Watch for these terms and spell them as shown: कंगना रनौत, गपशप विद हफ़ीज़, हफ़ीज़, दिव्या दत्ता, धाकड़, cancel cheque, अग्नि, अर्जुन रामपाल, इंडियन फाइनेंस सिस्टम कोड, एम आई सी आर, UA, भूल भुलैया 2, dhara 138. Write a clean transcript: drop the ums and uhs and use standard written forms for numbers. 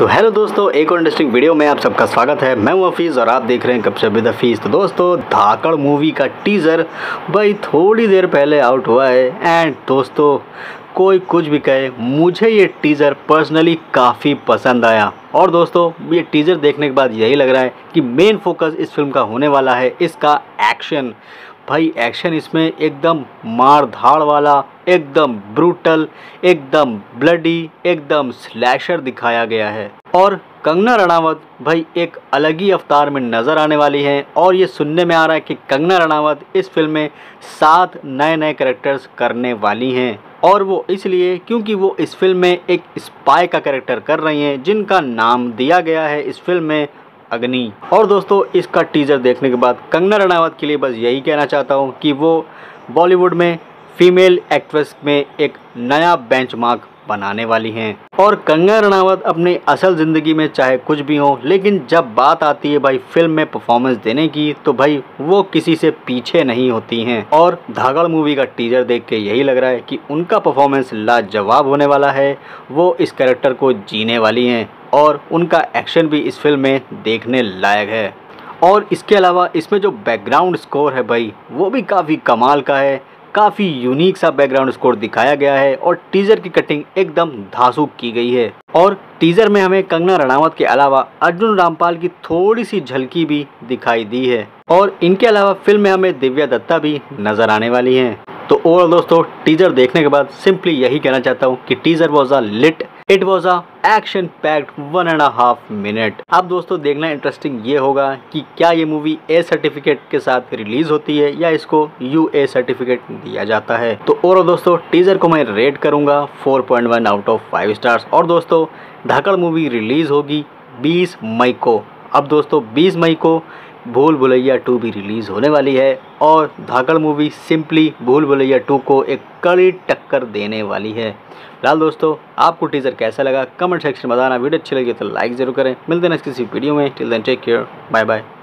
तो हेलो दोस्तों, एक और इंटरेस्टिंग वीडियो में आप सबका स्वागत है। मैं हूँ हफ़ीज़ और आप देख रहे हैं गपशप विद हफ़ीज़। तो दोस्तों, धाकड़ मूवी का टीज़र भाई थोड़ी देर पहले आउट हुआ है एंड दोस्तों कोई कुछ भी कहे, मुझे ये टीज़र पर्सनली काफ़ी पसंद आया। और दोस्तों, ये टीज़र देखने के बाद यही लग रहा है कि मेन फोकस इस फिल्म का होने वाला है इसका एक्शन। भाई एक्शन इसमें एकदम मार धाड़ वाला, एकदम ब्रूटल, एकदम ब्लडी, एकदम स्लैशर दिखाया गया है। और कंगना रनौत भाई एक अलग ही अवतार में नज़र आने वाली हैं। और ये सुनने में आ रहा है कि कंगना रनौत इस फिल्म में 7 नए नए कैरेक्टर्स करने वाली हैं। और वो इसलिए क्योंकि वो इस फिल्म में एक स्पाई का कैरेक्टर कर रही हैं, जिनका नाम दिया गया है इस फिल्म में अग्नि। और दोस्तों, इसका टीज़र देखने के बाद कंगना रनौत के लिए बस यही कहना चाहता हूँ कि वो बॉलीवुड में फीमेल एक्ट्रेस में एक नया बेंचमार्क बनाने वाली हैं। और कंगना रनौत अपनी असल ज़िंदगी में चाहे कुछ भी हो, लेकिन जब बात आती है भाई फिल्म में परफॉर्मेंस देने की, तो भाई वो किसी से पीछे नहीं होती हैं। और धाकड़ मूवी का टीज़र देख के यही लग रहा है कि उनका परफॉर्मेंस लाजवाब होने वाला है। वो इस कैरेक्टर को जीने वाली हैं और उनका एक्शन भी इस फिल्म में देखने लायक है। और इसके अलावा इसमें जो बैकग्राउंड स्कोर है भाई, वो भी काफ़ी कमाल का है। काफ़ी यूनिक सा बैकग्राउंड स्कोर दिखाया गया है और टीज़र की कटिंग एकदम धांसुक की गई है। और टीज़र में हमें कंगना रनौत के अलावा अर्जुन रामपाल की थोड़ी सी झलकी भी दिखाई दी है। और इनके अलावा फिल्म में हमें दिव्या दत्ता भी नज़र आने वाली हैं। तो ओवरऑल दोस्तों, टीज़र देखने के बाद सिंपली यही कहना चाहता हूँ कि teaser was a lit, it was a action packed 1.5 minute. अब दोस्तों, देखना इंटरेस्टिंग ये होगा कि क्या ये मूवी A सर्टिफिकेट के साथ रिलीज होती है या इसको UA सर्टिफिकेट दिया जाता है। तो ओवरऑल दोस्तों, टीज़र को मैं रेट करूँगा 4.1 आउट ऑफ 5 स्टार्स। और दोस्तों, धाकड़ मूवी रिलीज़ होगी 20 मई को। अब दोस्तों, 20 मई को भूल भुलैया 2 भी रिलीज़ होने वाली है और धाकड़ मूवी सिंपली भूल भुलैया 2 को एक कड़ी टक्कर देने वाली है। फिलहाल दोस्तों, आपको टीज़र कैसा लगा कमेंट सेक्शन में बताना। वीडियो अच्छी लगी तो लाइक ज़रूर करें। मिलते हैं नेक्स्ट किसी वीडियो में। Till then take care, bye bye.